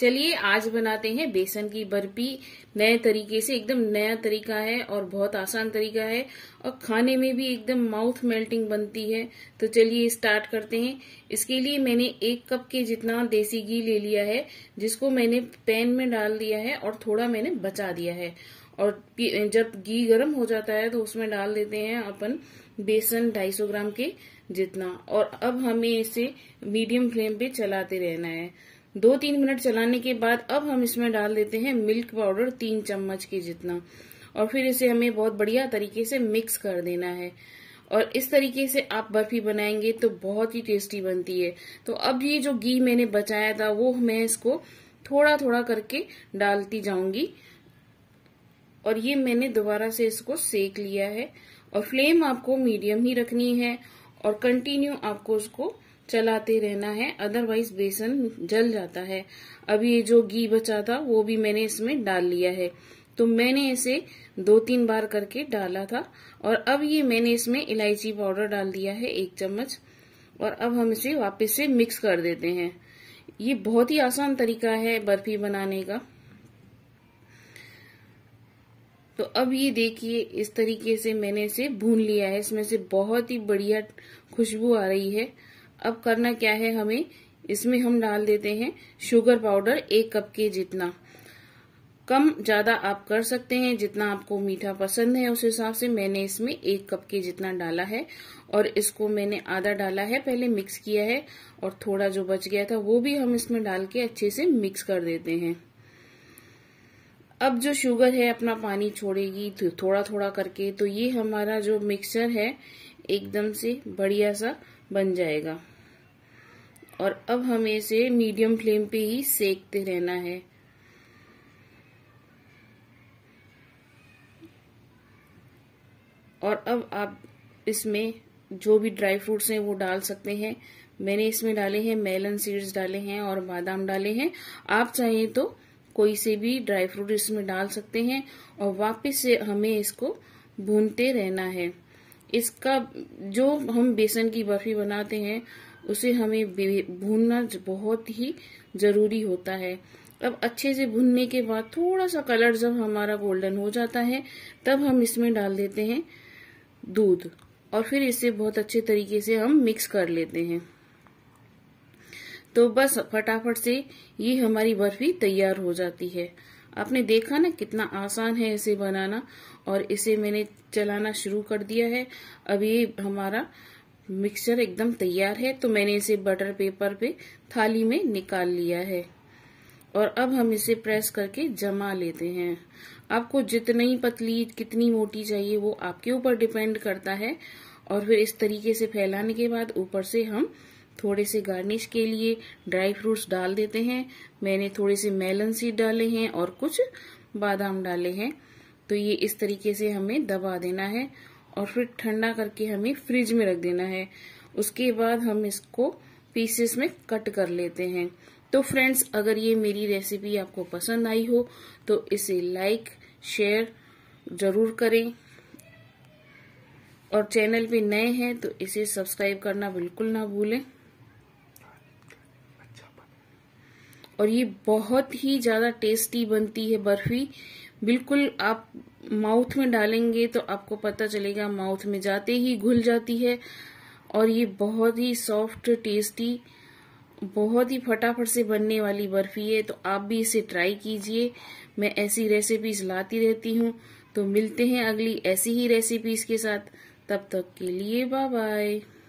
चलिए आज बनाते हैं बेसन की बर्फी नए तरीके से। एकदम नया तरीका है और बहुत आसान तरीका है और खाने में भी एकदम माउथ मेल्टिंग बनती है। तो चलिए स्टार्ट करते हैं। इसके लिए मैंने 1 कप के जितना देसी घी ले लिया है, जिसको मैंने पैन में डाल दिया है और थोड़ा मैंने बचा दिया है। और जब घी गर्म हो जाता है तो उसमें डाल देते हैं अपन बेसन 250 ग्राम के जितना। और अब हमें इसे मीडियम फ्लेम पे चलाते रहना है। 2-3 मिनट चलाने के बाद अब हम इसमें डाल देते हैं मिल्क पाउडर 3 चम्मच के जितना। और फिर इसे हमें बहुत बढ़िया तरीके से मिक्स कर देना है। और इस तरीके से आप बर्फी बनाएंगे तो बहुत ही टेस्टी बनती है। तो अब ये जो घी मैंने बचाया था वो मैं इसको थोड़ा थोड़ा करके डालती जाऊंगी। और ये मैंने दोबारा से इसको सेक लिया है। और फ्लेम आपको मीडियम ही रखनी है और कंटिन्यू आपको उसको चलाते रहना है, अदरवाइज बेसन जल जाता है। अब ये जो घी बचा था वो भी मैंने इसमें डाल लिया है। तो मैंने इसे 2-3 बार करके डाला था। और अब ये मैंने इसमें इलायची पाउडर डाल दिया है 1 चम्मच। और अब हम इसे वापस से मिक्स कर देते हैं। ये बहुत ही आसान तरीका है बर्फी बनाने का। तो अब ये देखिए इस तरीके से मैंने इसे भून लिया है। इसमें से बहुत ही बढ़िया खुशबू आ रही है। अब करना क्या है हमें, इसमें हम डाल देते हैं शुगर पाउडर 1 कप के जितना। कम ज्यादा आप कर सकते हैं, जितना आपको मीठा पसंद है उस हिसाब से। मैंने इसमें 1 कप के जितना डाला है और इसको मैंने आधा डाला है, पहले मिक्स किया है। और थोड़ा जो बच गया था वो भी हम इसमें डाल के अच्छे से मिक्स कर देते हैं। अब जो शुगर है अपना पानी छोड़ेगी थोड़ा थोड़ा करके, तो ये हमारा जो मिक्सचर है एकदम से बढ़िया सा बन जाएगा। और अब हमें इसे मीडियम फ्लेम पे ही सेकते रहना है। और अब आप इसमें जो भी ड्राई फ्रूट्स हैं वो डाल सकते हैं। मैंने इसमें डाले हैं मेलन सीड्स डाले हैं और बादाम डाले हैं। आप चाहें तो कोई से भी ड्राई फ्रूट इसमें डाल सकते हैं। और वापस से हमें इसको भूनते रहना है। इसका जो हम बेसन की बर्फी बनाते हैं उसे हमें भूनना बहुत ही जरूरी होता है। अब अच्छे से भूनने के बाद थोड़ा सा कलर जब हमारा गोल्डन हो जाता है तब हम इसमें डाल देते हैं दूध। और फिर इसे बहुत अच्छे तरीके से हम मिक्स कर लेते हैं। तो बस फटाफट से ये हमारी बर्फी तैयार हो जाती है। आपने देखा ना कितना आसान है इसे बनाना। और इसे मैंने चलाना शुरू कर दिया है। अब ये हमारा मिक्सचर एकदम तैयार है। तो मैंने इसे बटर पेपर पे थाली में निकाल लिया है। और अब हम इसे प्रेस करके जमा लेते हैं। आपको जितनी पतली कितनी मोटी चाहिए वो आपके ऊपर डिपेंड करता है। और फिर इस तरीके से फैलाने के बाद ऊपर से हम थोड़े से गार्निश के लिए ड्राई फ्रूट्स डाल देते हैं। मैंने थोड़े से मेलन सीड डाले हैं और कुछ बादाम डाले हैं। तो ये इस तरीके से हमें दबा देना है और फिर ठंडा करके हमें फ्रिज में रख देना है। उसके बाद हम इसको पीसेस में कट कर लेते हैं। तो फ्रेंड्स, अगर ये मेरी रेसिपी आपको पसंद आई हो तो इसे लाइक शेयर जरूर करें। और चैनल पे नए हैं तो इसे सब्सक्राइब करना बिल्कुल ना भूलें। और ये बहुत ही ज़्यादा टेस्टी बनती है बर्फी। बिल्कुल आप माउथ में डालेंगे तो आपको पता चलेगा, माउथ में जाते ही घुल जाती है। और ये बहुत ही सॉफ्ट टेस्टी बहुत ही फटाफट से बनने वाली बर्फी है। तो आप भी इसे ट्राई कीजिए। मैं ऐसी रेसिपीज लाती रहती हूँ। तो मिलते हैं अगली ऐसी ही रेसिपीज के साथ। तब तक के लिए बाय बाय।